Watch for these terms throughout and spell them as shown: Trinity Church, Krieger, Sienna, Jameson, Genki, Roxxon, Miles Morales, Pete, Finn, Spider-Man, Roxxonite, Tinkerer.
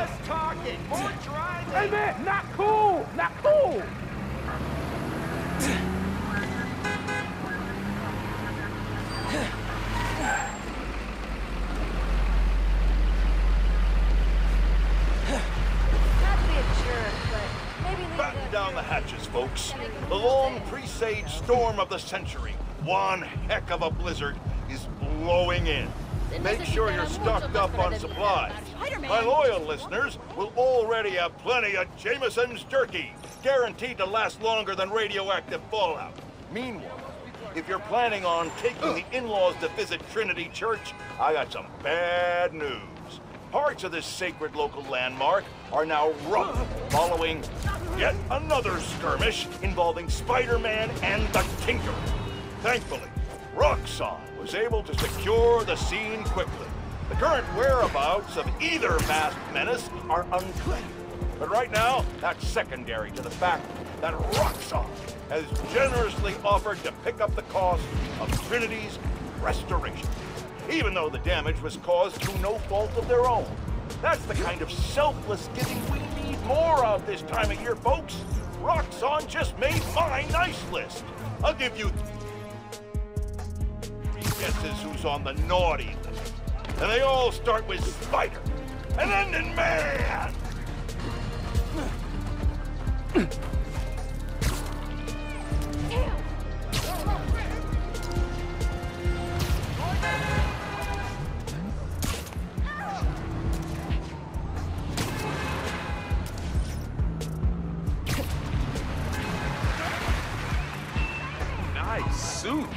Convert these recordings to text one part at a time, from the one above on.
Less talking, more driving. Hey man, not cool, not cool. Batten down the hatches, folks. The long presage storm of the century, one heck of a blizzard, is blowing in. Make sure you're stocked up on supplies. My loyal listeners will already have plenty of Jameson's jerky, guaranteed to last longer than radioactive fallout. Meanwhile, if you're planning on taking the in-laws to visit Trinity Church, I got some bad news. Parts of this sacred local landmark are now rough following yet another skirmish involving Spider-Man and the Tinkerer. Thankfully, Roxxonite was able to secure the scene quickly. The current whereabouts of either masked menace are unclear. But right now, that's secondary to the fact that Roxxonite has generously offered to pick up the cost of Trinity's restoration, even though the damage was caused through no fault of their own. That's the kind of selfless giving we need more of this time of year, folks. Roxxonite just made my nice list. I'll give you three guesses who's on the naughty list. And they all start with Spider and end in Man.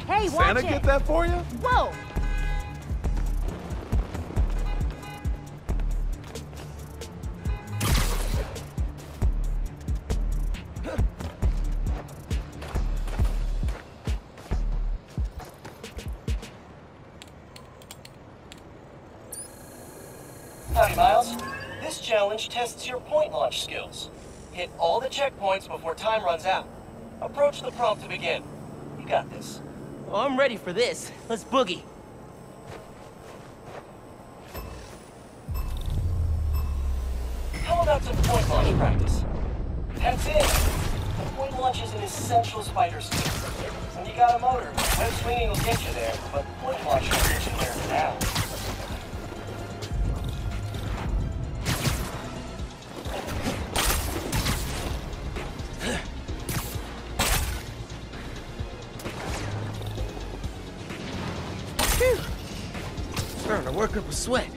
Hey, Santa, get that for you? Whoa! Hi, Miles. This challenge tests your point launch skills. Hit all the checkpoints before time runs out. Approach the prompt to begin. You got this. Well, I'm ready for this. Let's boogie. How about some point launch practice? That's it. The point launch is an essential spider skill. When you got a motor, web swinging will get you there, but point launch will get you there now. Starting to work up a sweat.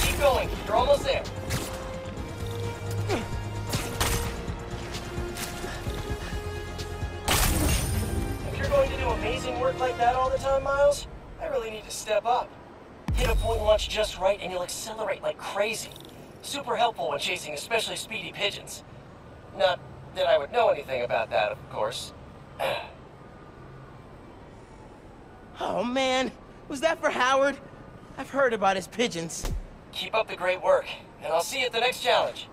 Keep going. You're almost there. Amazing work like that all the time, Miles? I really need to step up. Hit a point launch just right and you'll accelerate like crazy. Super helpful when chasing especially speedy pigeons. Not that I would know anything about that, of course. Oh man, was that for Howard? I've heard about his pigeons. Keep up the great work, and I'll see you at the next challenge.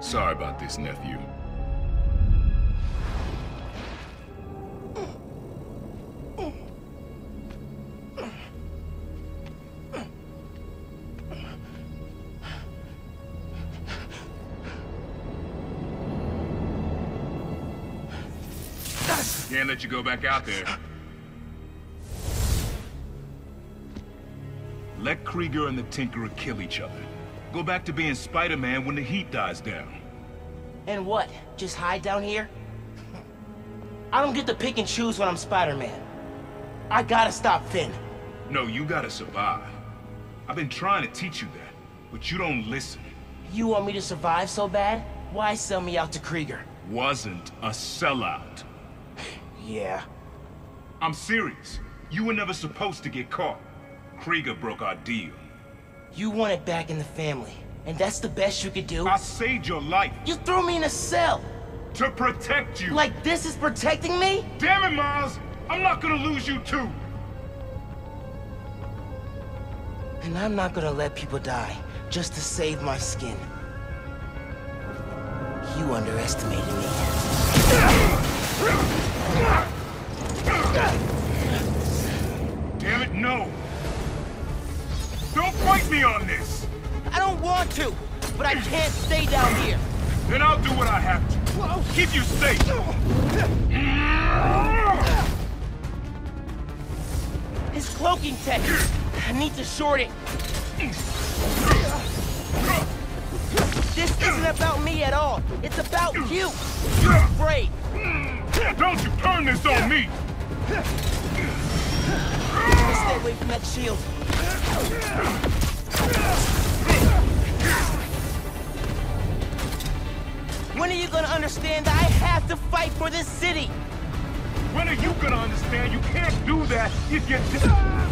Sorry about this, nephew. Can't let you go back out there. Let Krieger and the Tinkerer kill each other. Go back to being Spider-Man when the heat dies down. And what? Just hide down here? I don't get to pick and choose when I'm Spider-Man. I gotta stop Finn. No, you gotta survive. I've been trying to teach you that, but you don't listen. You want me to survive so bad? Why sell me out to Krieger? Wasn't a sellout. Yeah. I'm serious. You were never supposed to get caught. Krieger broke our deal. You want it back in the family, and that's the best you could do? I saved your life. You threw me in a cell. To protect you. Like this is protecting me? Damn it, Miles. I'm not gonna lose you too. And I'm not gonna let people die just to save my skin. You underestimated me. Damn it, no! Don't fight me on this! I don't want to, but I can't stay down here. Then I'll do what I have to. Whoa. Keep you safe. His cloaking tech. I need to short it. This isn't about me at all. It's about you. You're afraid. Don't you turn this on me. Stay away from that shield. When are you gonna understand that I have to fight for this city? When are you gonna understand you can't do that if you die?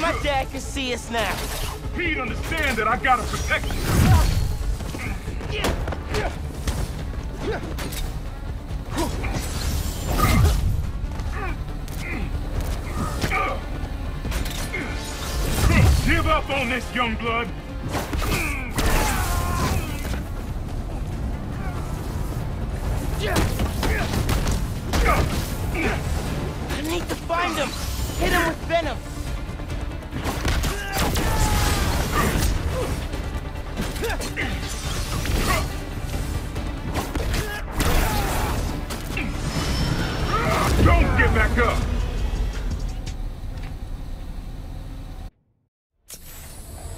My dad can see us now. Pete, understand that I gotta protect you. Give up on this, young blood. I need to find him. Hit him with venom. Don't get back up!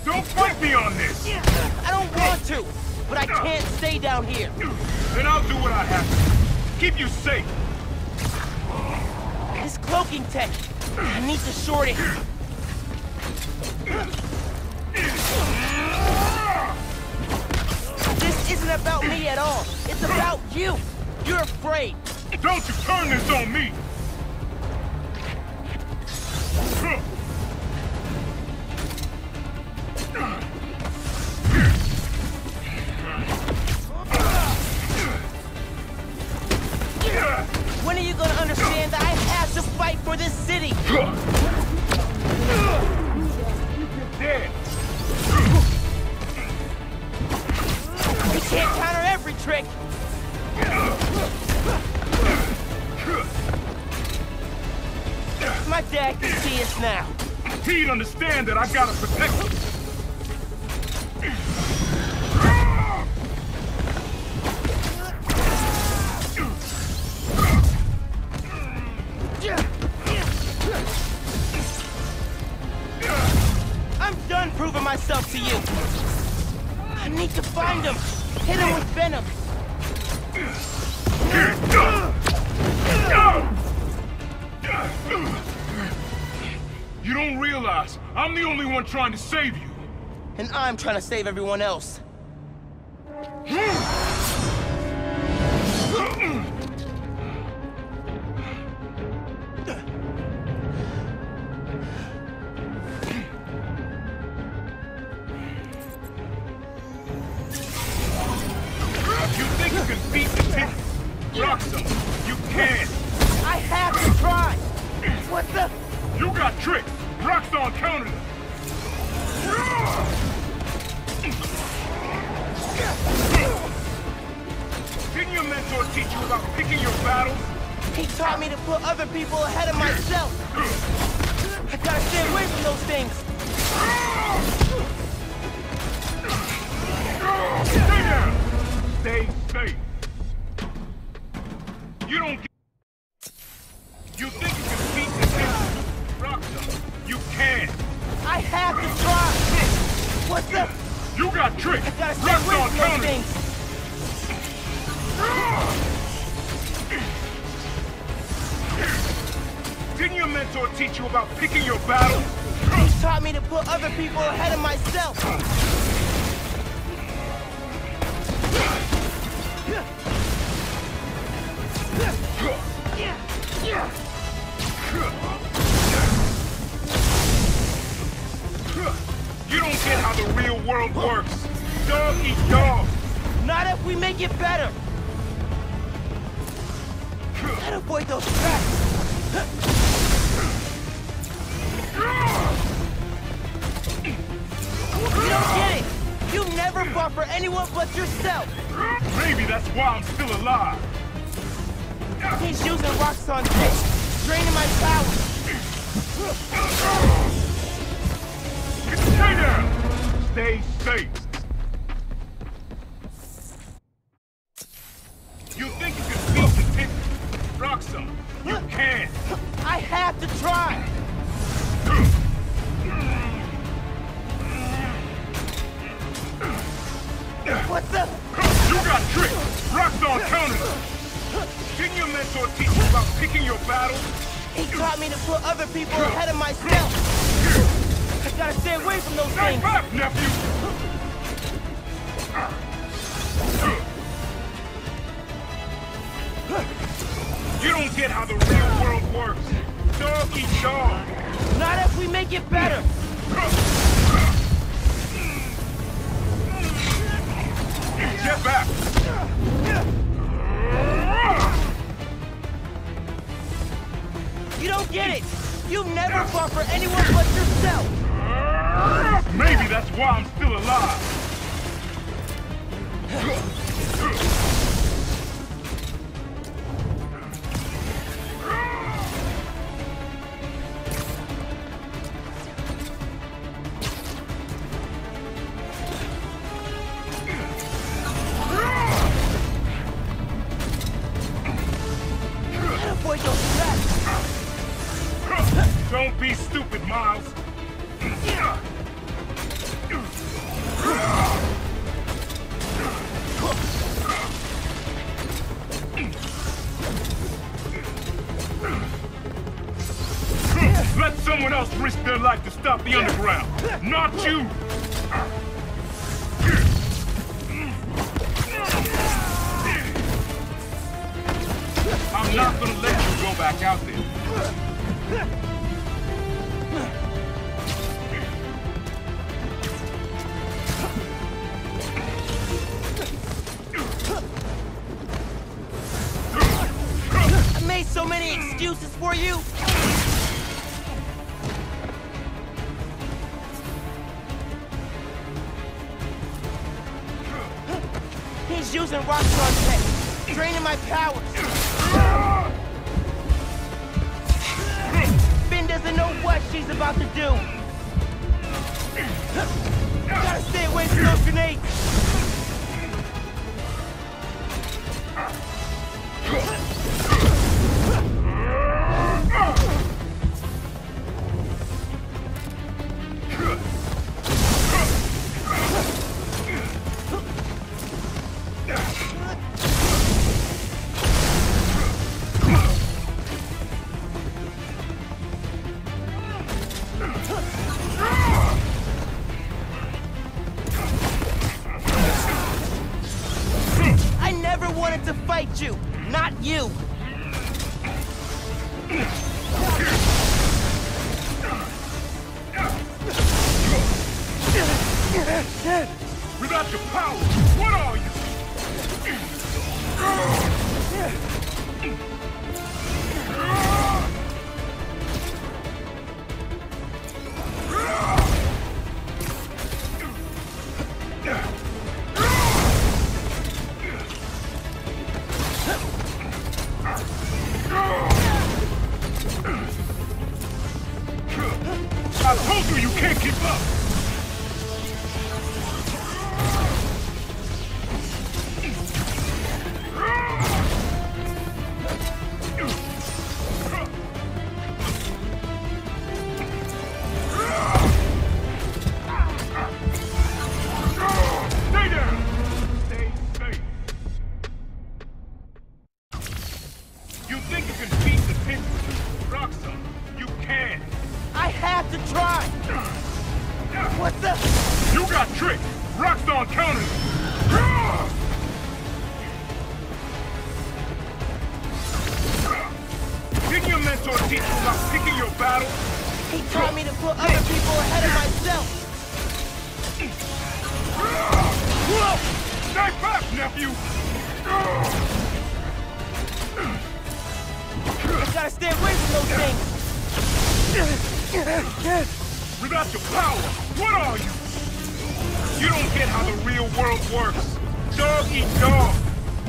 Don't fight me on this! I don't want to, but I can't stay down here. Then I'll do what I have to. Keep you safe. This cloaking tech, I need to short it. This isn't about me at all. It's about you. You're afraid. Don't you turn this on me! When are you gonna understand that I have to fight for this city? You're dead. You can't counter every trick! My dad can see us now. He'd understand that I gotta protect him. I'm done proving myself to you. I need to find him. Hit him with venom. You don't realize I'm the only one trying to save you. And I'm trying to save everyone else. Roxxonite, you can't! I have to try! What the? You got tricked! Roxxonite countered him! Didn't your mentor teach you about picking your battles? He taught me to put other people ahead of myself! I gotta stay away from those things! Stay down! Stay safe! You don't get... You think you can beat this thing? Roxxonite, you can! I have to try! What the... You got tricked! I gotta stay away from those things! Didn't your mentor teach you about picking your battles? They taught me to put other people ahead of myself. You don't get how the real world works. Dog eat dog. Not if we make it better. Gotta avoid those tracks. You don't get it! You never fought for anyone but yourself! Maybe that's why I'm still alive! He's using Roxxonite, draining my power! Stay down! Stay safe! You think you can beat the pit? Roxxon, you can't! I have to try! What the? You got tricked! Roxxon counted! Didn't your mentor teach you about picking your battles? He taught me to put other people ahead of myself! I gotta stay away from those things! Stay back, nephew! You don't get how the real world works! Dog eat dog! Not if we make it better! Get back! You don't get it! You never fought for anyone but yourself! Maybe that's why I'm still alive. Don't be stupid, Miles. Let someone else risk their life to stop the underground, not you. I'm not gonna let you go back out there. So many excuses for you! He's using Roxxonite, draining my powers! Finn doesn't know what she's about to do! Gotta stay away from those grenades! Without your power, what are you? I told you you can't keep up! try! What the? You got tricked! Rockstar counted! Didn't your mentor teach you about picking your battle? He taught me to put other people ahead of myself! Whoa! Knife up, nephew! You gotta stay away from those things! Without your power, what are you? You don't get how the real world works. Dog eat dog.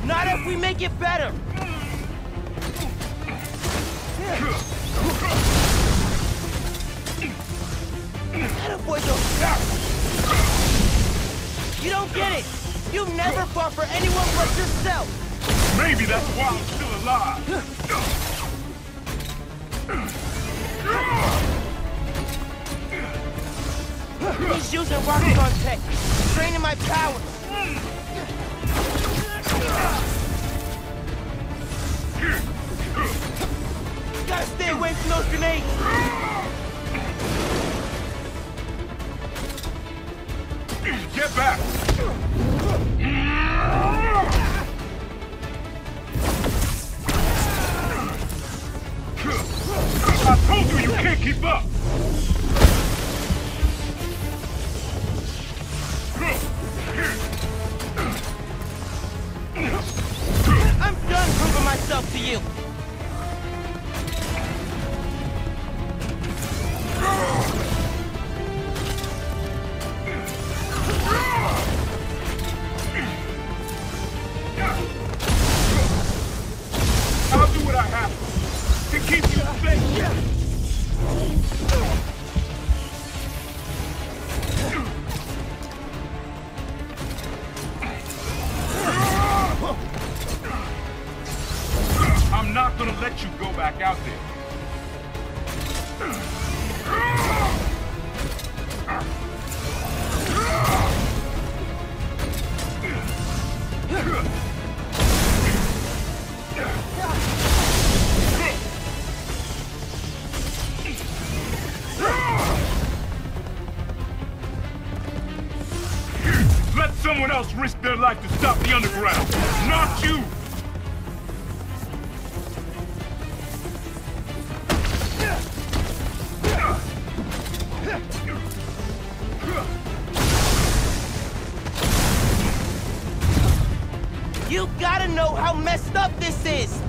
Not if we make it better. Attaboy, don't. You don't get it. You never fought for anyone but yourself. Maybe that's why I'm still alive. He's using Roxxonite tech, draining my power. You gotta stay away from those grenades. Get back! I told you you can't keep up! I'm done proving myself to you! Risk their life to stop the underground, not you! You gotta know how messed up this is!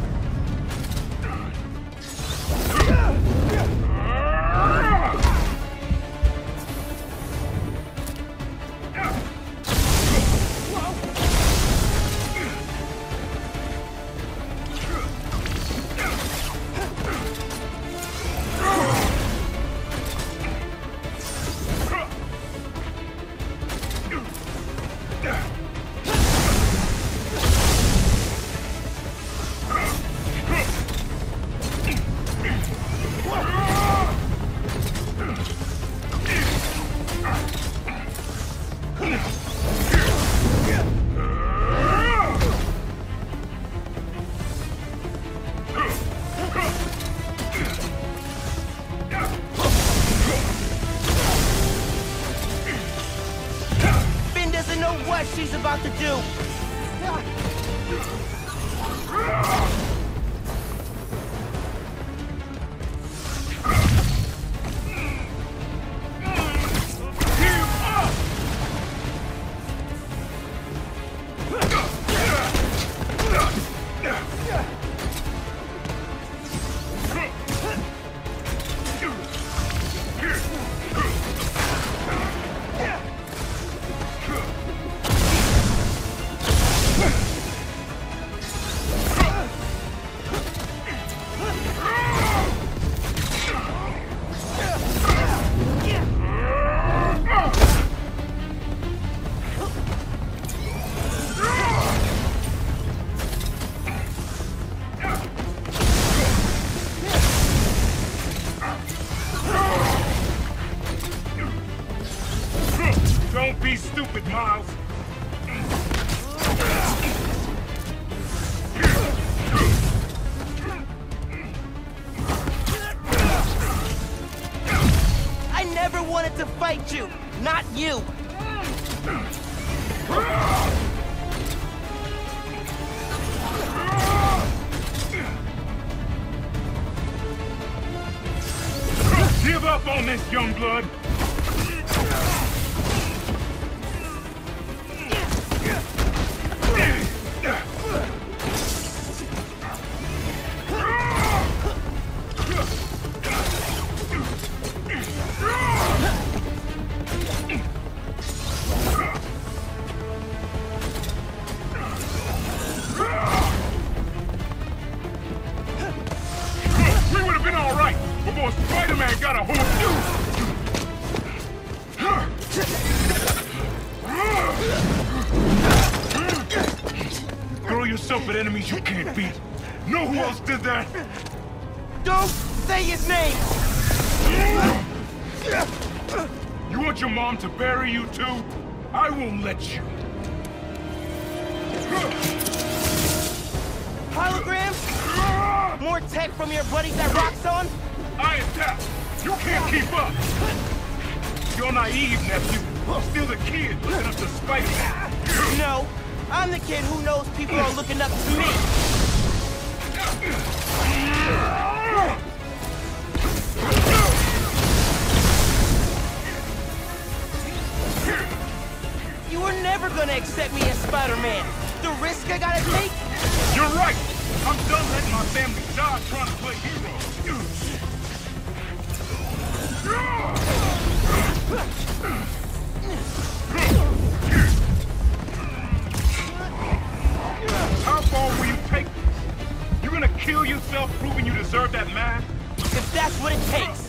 I wanted to fight you, not you. Give up on this, youngblood! Enemies you can't beat. Know who else did that? Don't say his name! You want your mom to bury you too? I won't let you. Holograms? More tech from your buddies at Roxxon? I attack. You can't keep up. You're naive, nephew. I'm still the kid looking up to Spider-Man. No. I'm the kid who knows people are looking up to me! You were never gonna accept me as Spider-Man! The risk I gotta take? You're right! I'm done letting my family die trying to play hero! How far will you take this? You're gonna kill yourself proving you deserve that man? If that's what it takes!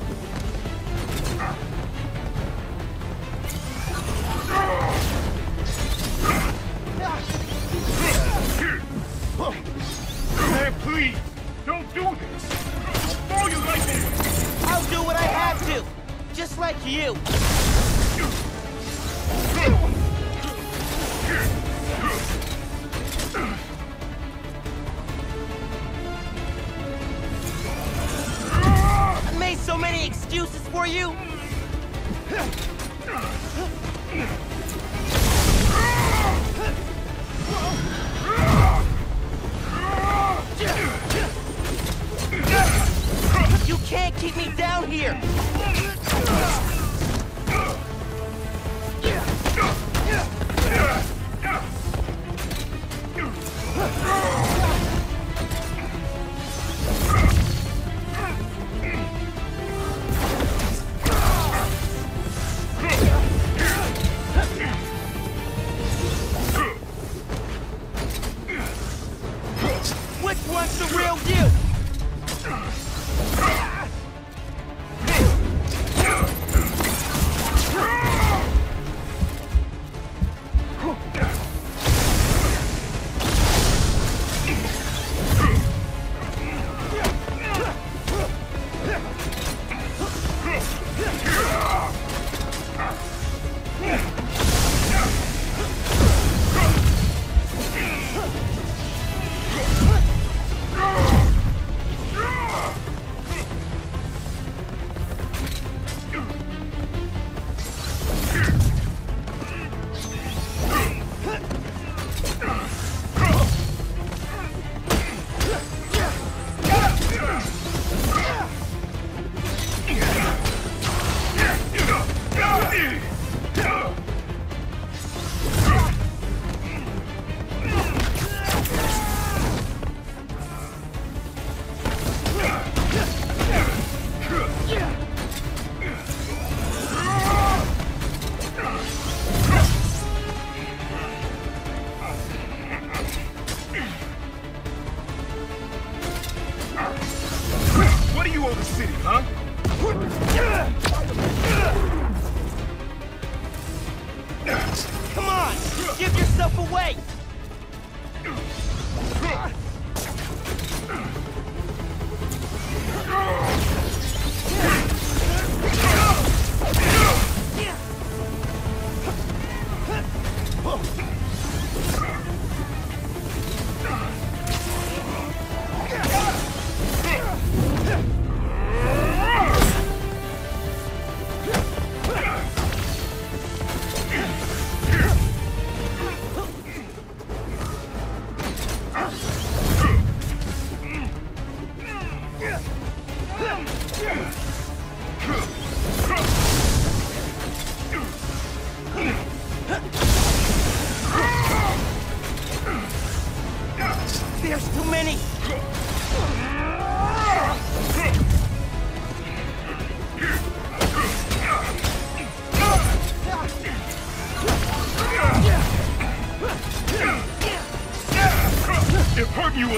Man, please, don't do this! I'll throw you like this! I'll do what I have to! Just like you! So many excuses for you. You can't keep me down here.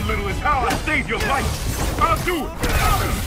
a little is how I save your life. I'll do it.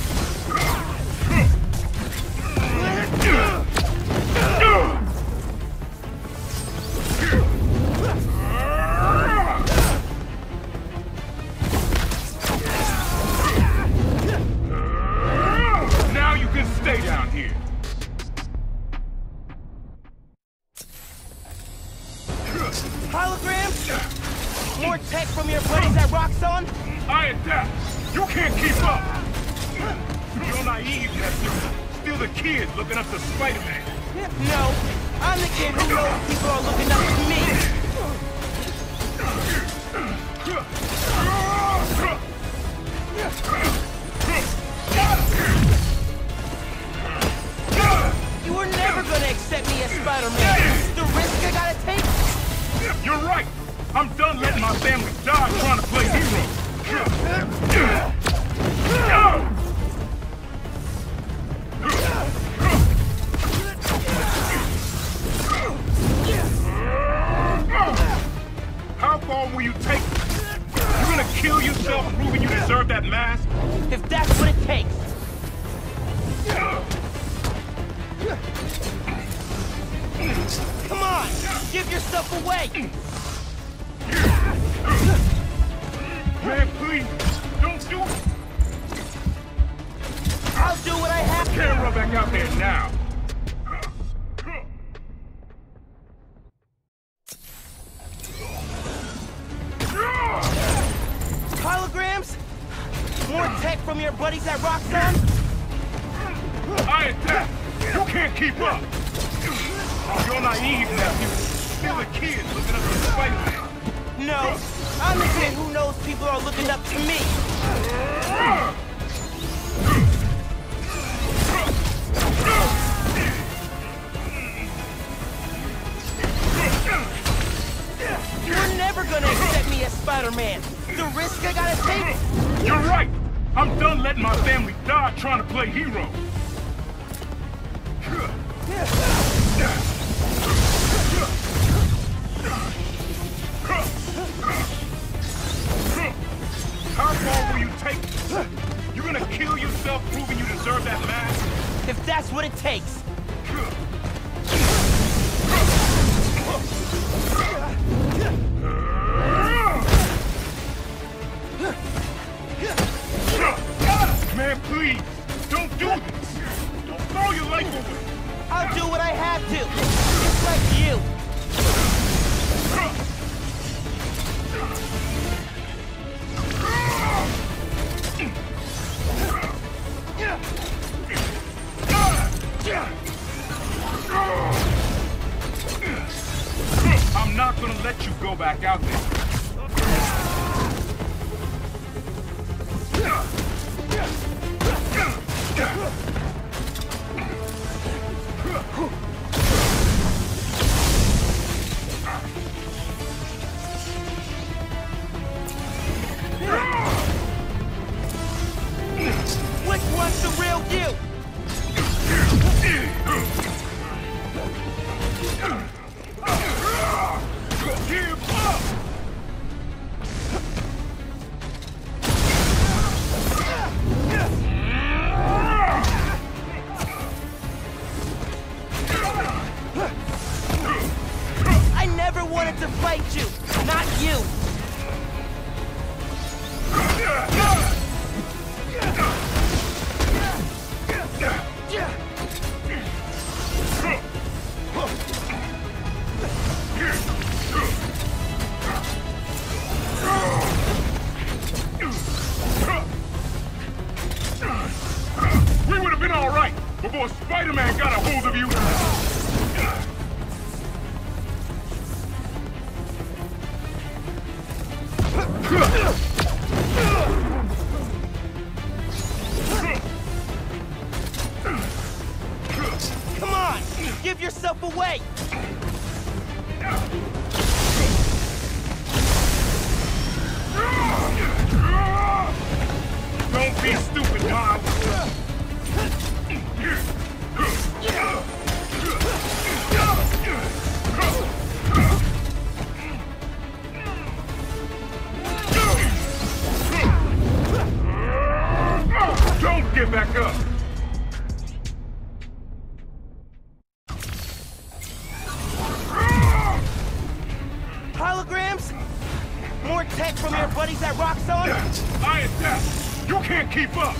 quick text from your buddies at Roxxonite? I am deaf. You can't keep up.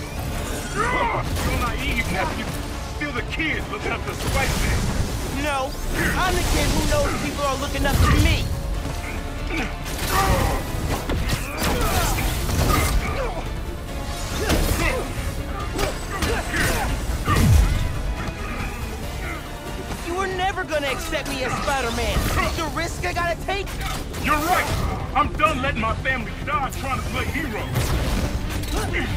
You're naive, nephew. Still the kid looking up to Spider-Man. No, I'm the kid who knows people are looking up to me. You were never gonna accept me as Spider-Man. It's a risk I gotta take. You're right. I'm done letting my family die trying to play heroes.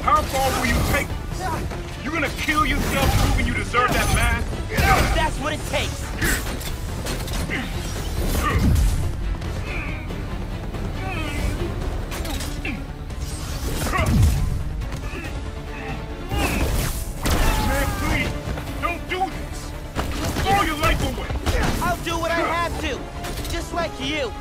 How far will you take this? You're gonna kill yourself proving you deserve that mask? That's what it takes. Man, please, don't do this. Throw your life away. I'll do what I have to, just like you.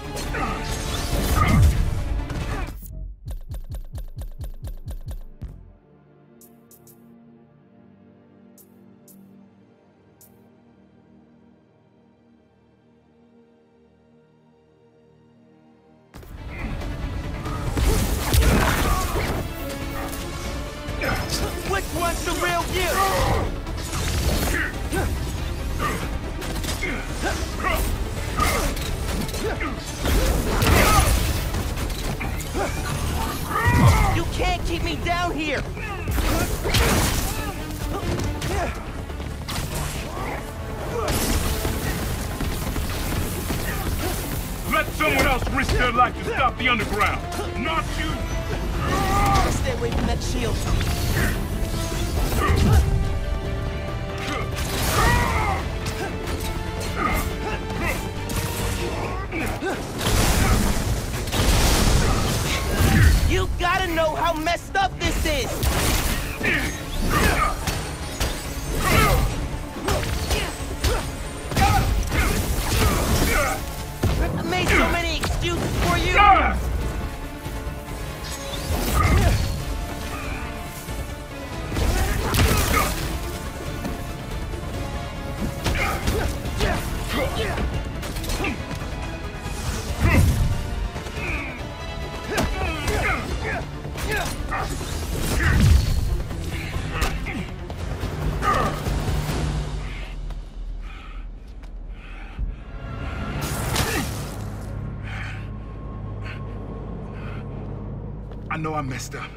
I know I messed up.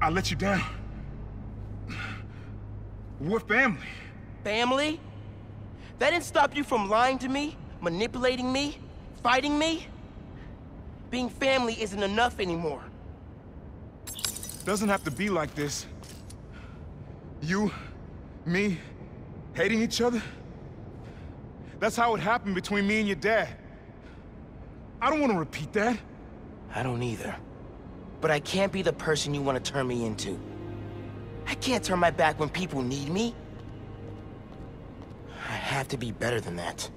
I let you down. We're family. Family? That didn't stop you from lying to me, manipulating me, fighting me? Being family isn't enough anymore. Doesn't have to be like this. You, me, hating each other? That's how it happened between me and your dad. I don't want to repeat that. I don't either. But I can't be the person you want to turn me into. I can't turn my back when people need me. I have to be better than that.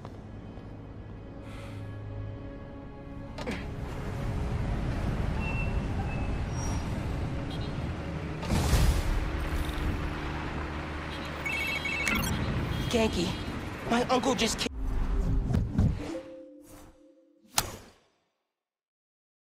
Genki, my uncle just came.